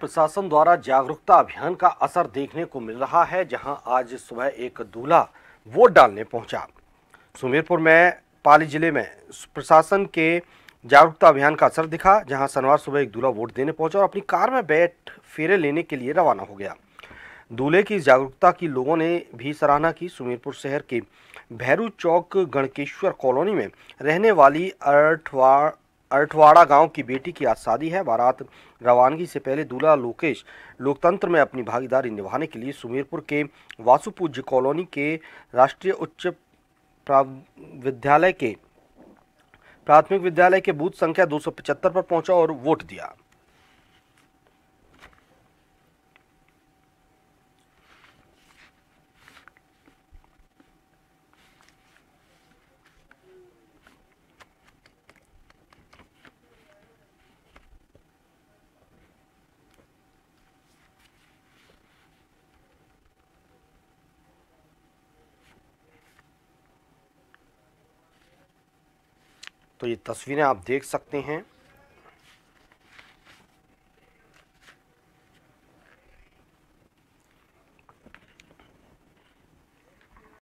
प्रशासन द्वारा जागरूकता अभियान का असर देखने को मिल रहा है, जहां आज सुबह एक दूल्हा वोट डालने पहुंचा। सुमेरपुर में पाली जिले में प्रशासन के जागरूकता अभियान का असर दिखा, जहां शनिवार सुबह एक दूल्हा वोट देने पहुंचा और अपनी कार में बैठ फेरे लेने के लिए रवाना हो गया। दूल्हे की जागरूकता की लोगों ने भी सराहना की। सुमेरपुर शहर के भैरू चौक गणकेश्वर कॉलोनी में रहने वाली अर्ठवाड़ा गांव की बेटी की आज शादी है। बारात रवानगी से पहले दूल्हा लोकेश लोकतंत्र में अपनी भागीदारी निभाने के लिए सुमेरपुर के वासुपूज्य कॉलोनी के राष्ट्रीय उच्च प्राथमिक विद्यालय के बूथ संख्या 275 पर पहुंचा और वोट दिया। तो ये तस्वीरें आप देख सकते हैं।